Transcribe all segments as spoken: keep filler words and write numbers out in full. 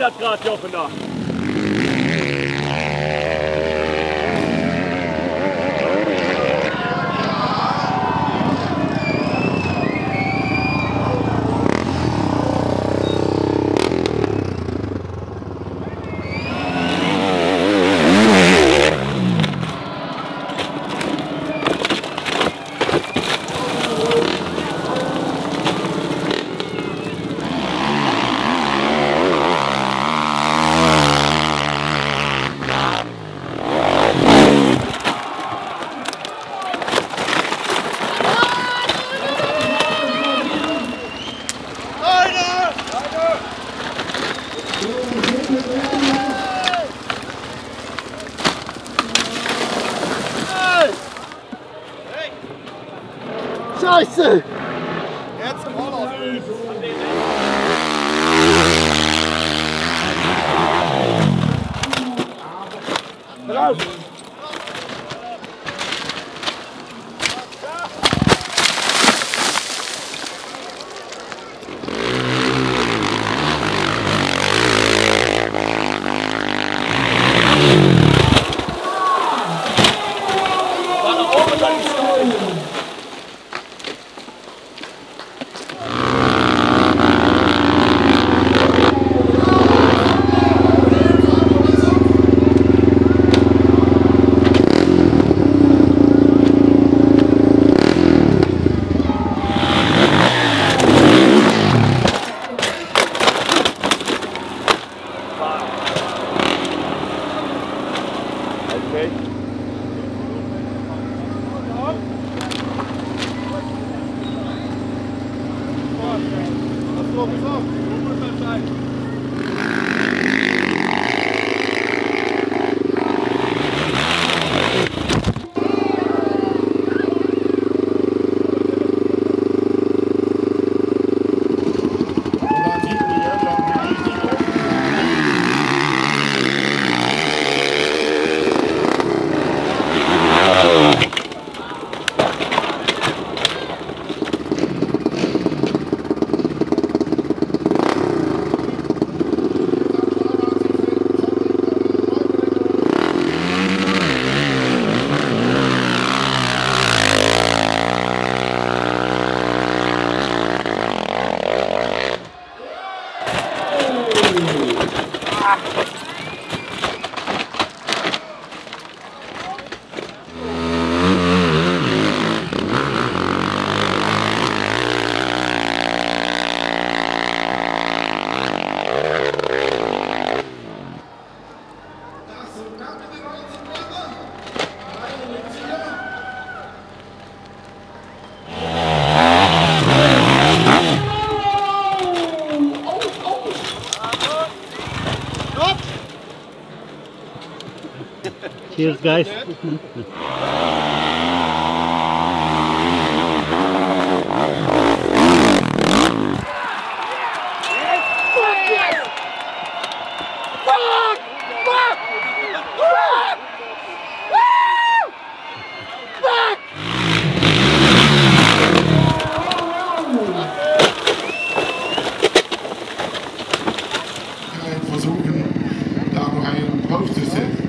dat graadje vandaag. Scheiße! Jetzt im Urlaub! Raus! Cheers, guys. Versuchen, da wo ein Post zu sitzen.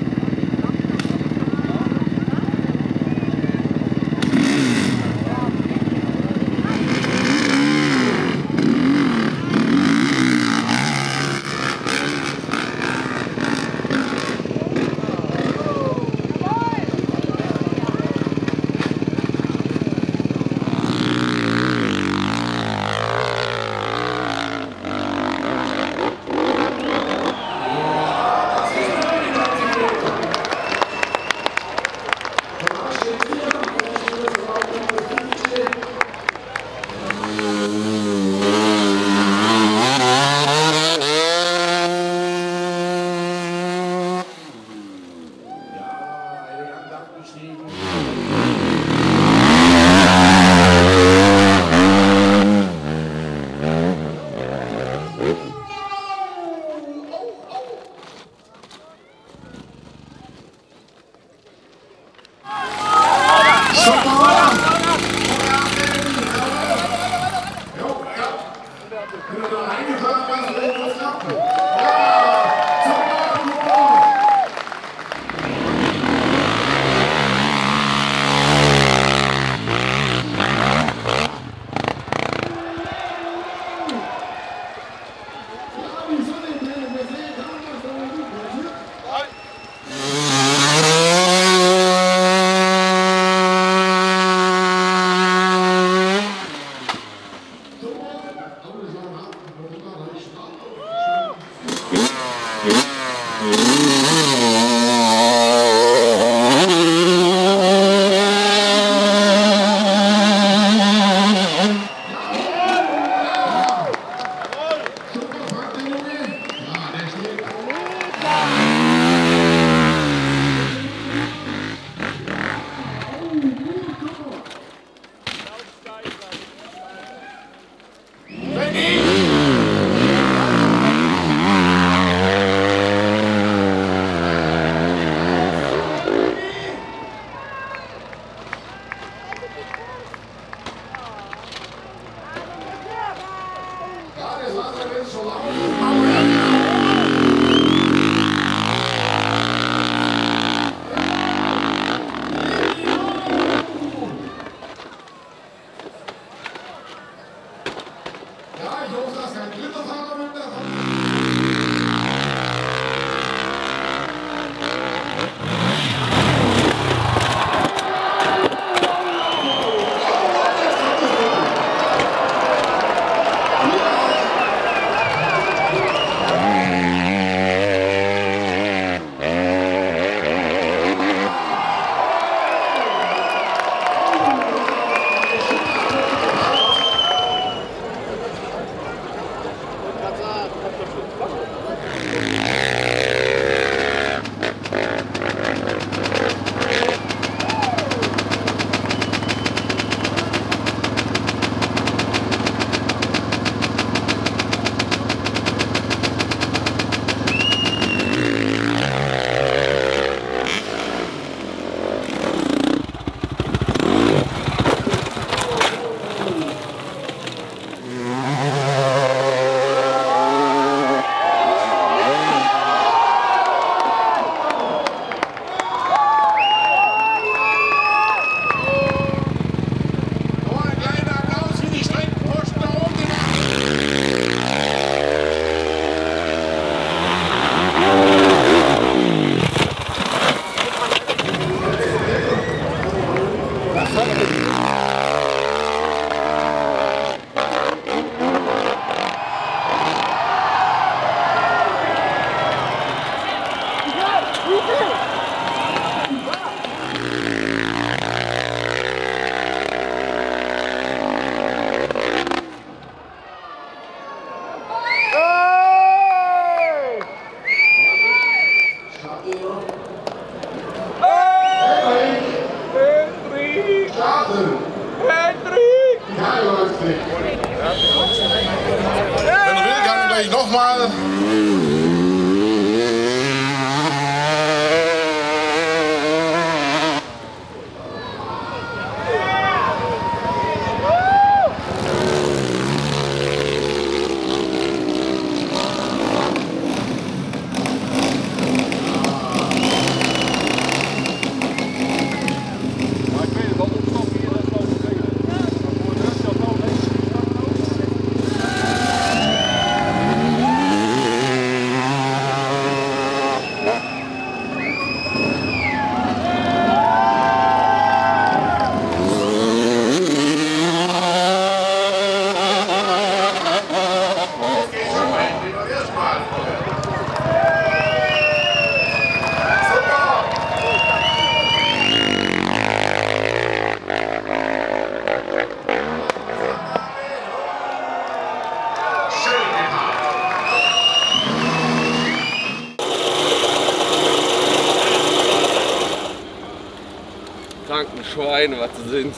Schweine, was sie sind.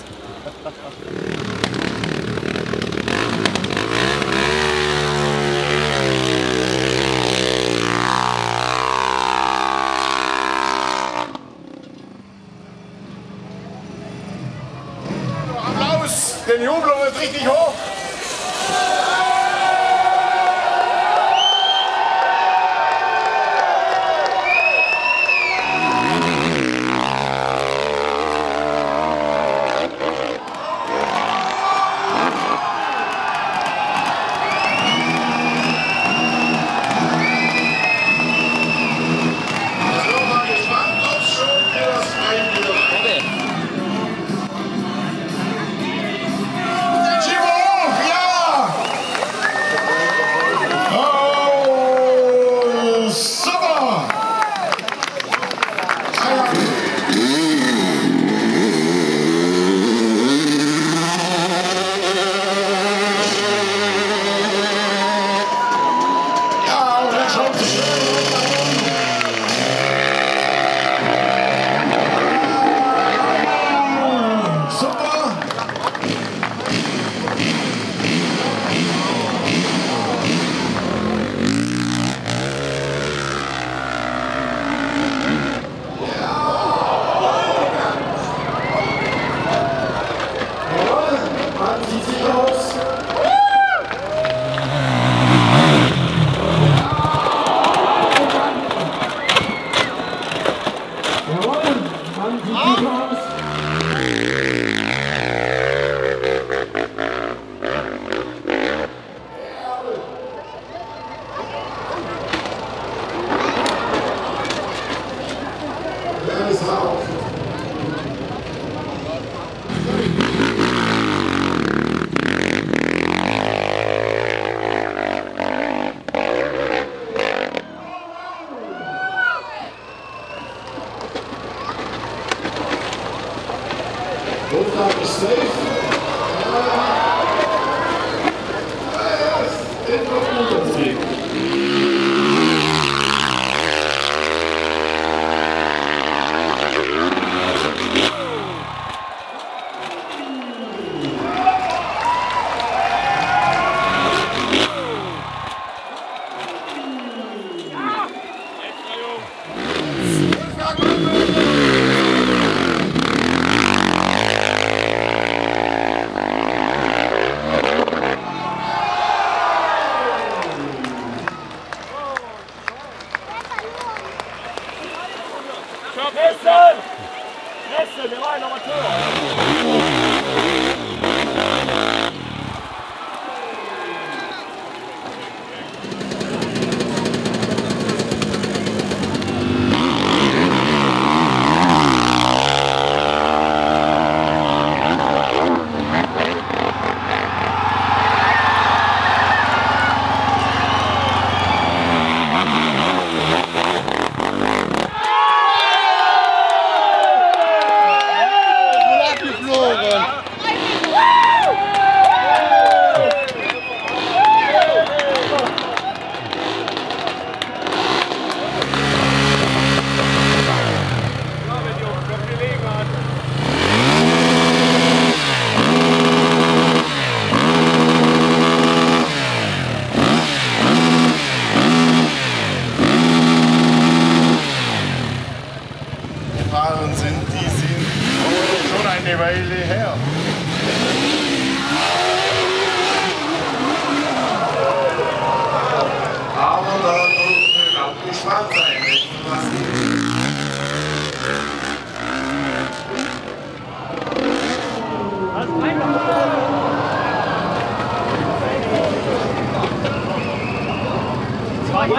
Applaus, den Jubel ist richtig hoch.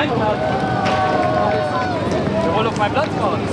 allowed to. Wir wollen auf meinen Platz fahren.